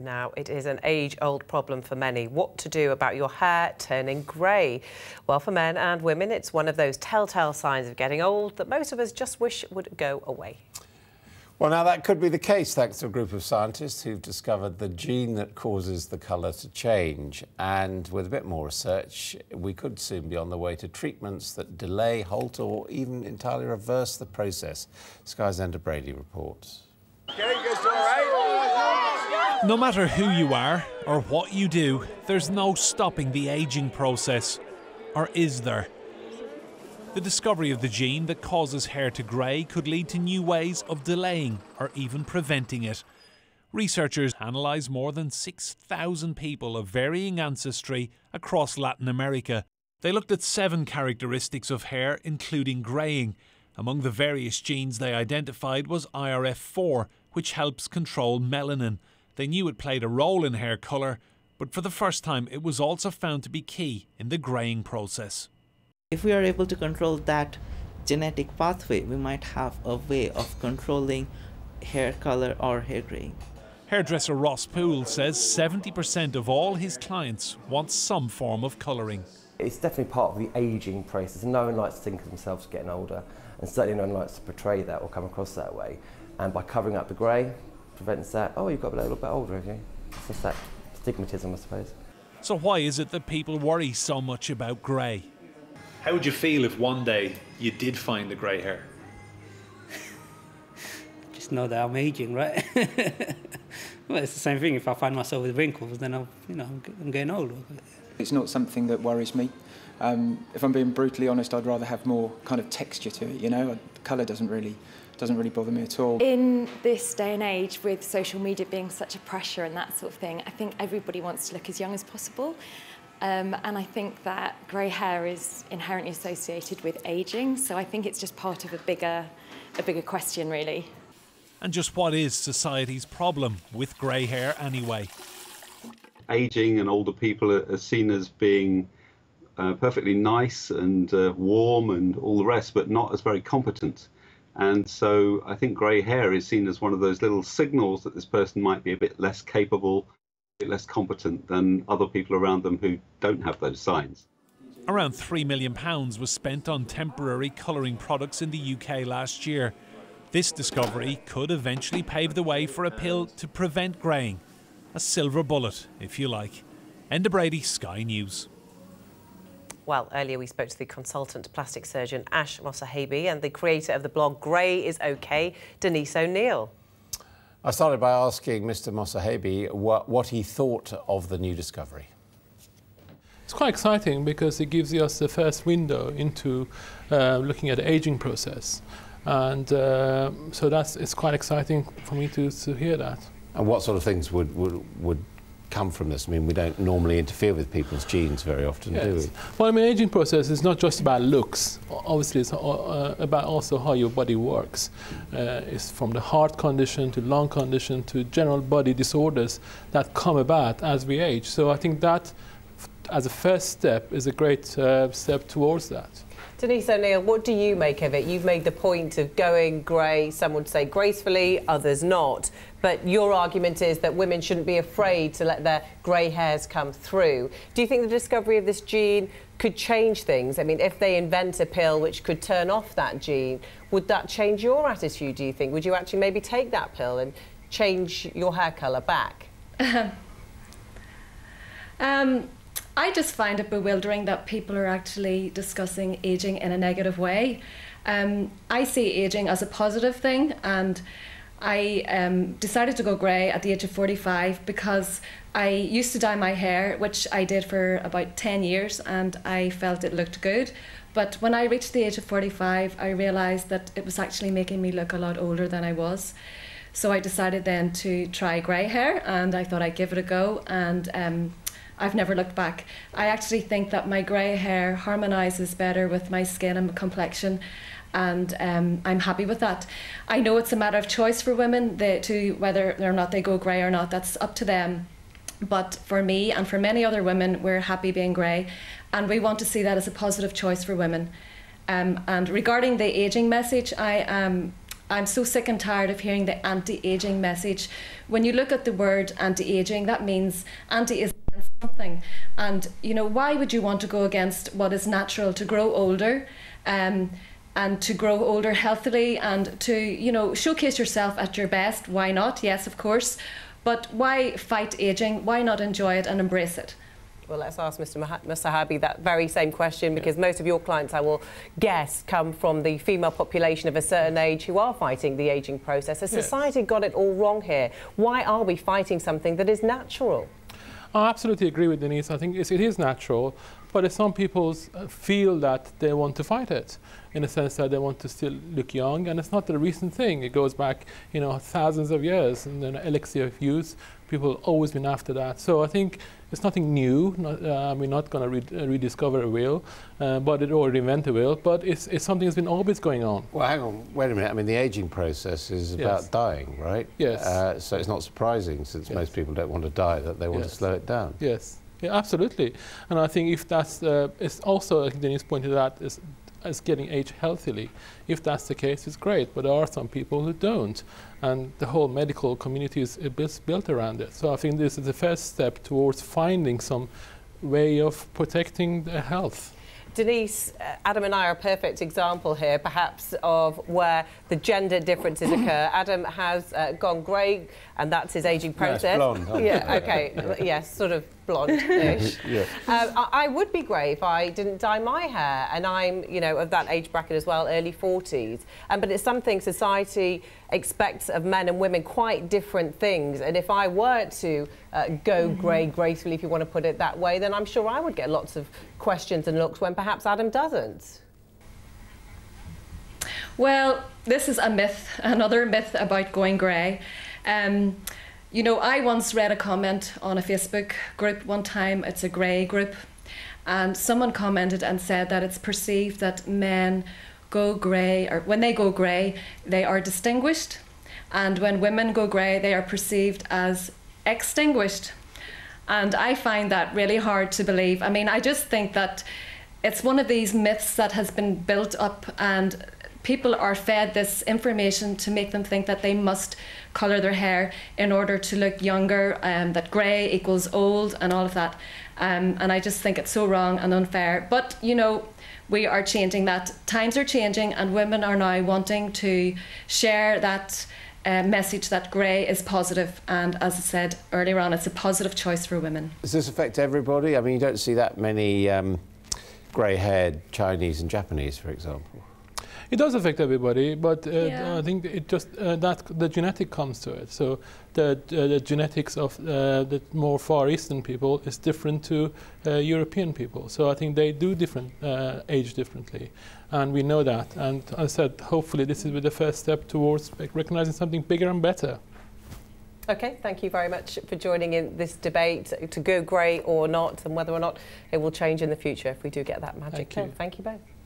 now. It is an age-old problem for many. What to do about your hair turning grey? Well, for men and women, it's one of those telltale signs of getting old that most of us just wish would go away. Well, now, that could be the case thanks to a group of scientists who've discovered the gene that causes the colour to change. And with a bit more research, we could soon be on the way to treatments that delay, halt or even entirely reverse the process. Sky's Enda Brady reports. No matter who you are or what you do, there's no stopping the ageing process. Or is there? The discovery of the gene that causes hair to grey could lead to new ways of delaying or even preventing it. Researchers analysed more than 6,000 people of varying ancestry across Latin America. They looked at 7 characteristics of hair, including greying. Among the various genes they identified was IRF4, which helps control melanin. They knew it played a role in hair colour, but for the first time it was also found to be key in the greying process. If we are able to control that genetic pathway, we might have a way of controlling hair color or hair graying. Hairdresser Ross Poole says 70% of all his clients want some form of colouring. It's definitely part of the ageing process. No one likes to think of themselves getting older, and certainly no one likes to portray that or come across that way. And by covering up the grey, prevents that. Oh, you've got a little bit older, have you? It's just that stigmatism, I suppose. So why is it that people worry so much about grey? How would you feel if one day you did find the grey hair? Just know that I'm ageing, right? Well, it's the same thing. If I find myself with wrinkles, then I'm getting older. It's not something that worries me. If I'm being brutally honest, I'd rather have more kind of texture to it. You know, colour doesn't really bother me at all. In this day and age, with social media being such a pressure and that sort of thing, I think everybody wants to look as young as possible. And I think that grey hair is inherently associated with ageing, so I think it's just part of a bigger question, really. And just what is society's problem with grey hair anyway? Ageing and older people are seen as being perfectly nice and warm and all the rest, but not as very competent. And so I think grey hair is seen as one of those little signals that this person might be a bit less capable, a bit less competent than other people around them who don't have those signs. Around £3 million was spent on temporary colouring products in the UK last year. This discovery could eventually pave the way for a pill to prevent greying. A silver bullet, if you like. Enda Brady, Sky News. Well, earlier we spoke to the consultant plastic surgeon Ash Mosahebi and the creator of the blog Grey Is OK, Denise O'Neill. I started by asking Mr Mosahebi what he thought of the new discovery. It's quite exciting because it gives us the first window into looking at the ageing process. And so it's quite exciting for me to hear that. And what sort of things would come from this? I mean, we don't normally interfere with people's genes very often, yes, do we? Well, I mean, the ageing process is not just about looks. Obviously, it's about also how your body works. It's from the heart condition to lung condition to general body disorders that come about as we age. So I think that, as a first step, is a great step towards that. Denise O'Neill, what do you make of it? You've made the point of going grey, some would say gracefully, others not. But your argument is that women shouldn't be afraid to let their grey hairs come through. Do you think the discovery of this gene could change things? I mean, if they invent a pill which could turn off that gene, would that change your attitude, do you think? Would you actually maybe take that pill and change your hair colour back? I just find it bewildering that people are actually discussing ageing in a negative way. I see ageing as a positive thing, and I decided to go grey at the age of 45 because I used to dye my hair, which I did for about 10 years, and I felt it looked good. But when I reached the age of 45, I realised that it was actually making me look a lot older than I was. So I decided then to try grey hair, and I thought I'd give it a go, and I've never looked back. I actually think that my grey hair harmonises better with my skin and my complexion, and I'm happy with that. I know it's a matter of choice for women to whether or not they go grey or not. That's up to them. But for me and for many other women, we're happy being grey, and we want to see that as a positive choice for women. And regarding the ageing message, I am I'm so sick and tired of hearing the anti-aging message. When you look at the word anti-aging, that means anti is against something. And, you know, why would you want to go against what is natural to grow older? And to grow older healthily and to, you know, showcase yourself at your best. Why not? Yes, of course. But why fight ageing? Why not enjoy it and embrace it? Well, let's ask Mr. Mosahebi that very same question, because most of your clients, I will guess, come from the female population of a certain age who are fighting the ageing process. Has society got it all wrong here? Why are we fighting something that is natural? I absolutely agree with Denise. I think it is natural, but if some people feel that they want to fight it, in a sense that they want to still look young, and it's not a recent thing. It goes back, you know, thousands of years, and then elixir of youth. People have always been after that. So I think it's nothing new. We're not going to rediscover a wheel, but it or reinvent a wheel. But it's something that's been always going on. Well, hang on, wait a minute. I mean, the aging process is about dying, right? Yes. So it's not surprising, since most people don't want to die, that they want to slow it down. Yes. Yeah, absolutely. And I think if that's, it's also, as Denise pointed out, is getting aged healthily. If that's the case, it's great, but there are some people who don't. And the whole medical community is built around it. So I think this is the first step towards finding some way of protecting their health. Denise, Adam and I are a perfect example here, perhaps, of where the gender differences occur. Adam has gone grey, and that's his ageing process. Yes, blonde. Yeah, okay, yes, yeah, sort of blonde-ish. Yeah. I would be grey if I didn't dye my hair, and I'm, you know, of that age bracket as well, early 40s. But it's something society expects of men and women, quite different things. And if I were to go grey gracefully, if you want to put it that way, then I'm sure I would get lots of questions and looks when perhaps Adam doesn't. Well, this is a myth, another myth about going grey. You know, I once read a comment on a Facebook group one time, it's a grey group, and someone commented and said that it's perceived that men go grey, or when they go grey, they are distinguished, and when women go grey, they are perceived as extinguished. And I find that really hard to believe. I mean, I just think that it's one of these myths that has been built up, and people are fed this information to make them think that they must colour their hair in order to look younger, that grey equals old and all of that. And I just think it's so wrong and unfair. But, you know, we are changing that. Times are changing, and women are now wanting to share that message that grey is positive, and as I said earlier on, it's a positive choice for women. Does this affect everybody? I mean, you don't see that many grey-haired Chinese and Japanese, for example. It does affect everybody, but I think it just that the genetic comes to it. So the genetics of the more Far Eastern people is different to European people. So I think they do age differently, and we know that. And as I said, hopefully this is the first step towards recognizing something bigger and better. OK, thank you very much for joining in this debate to go grey or not, and whether or not it will change in the future if we do get that magic pill. Thank you both.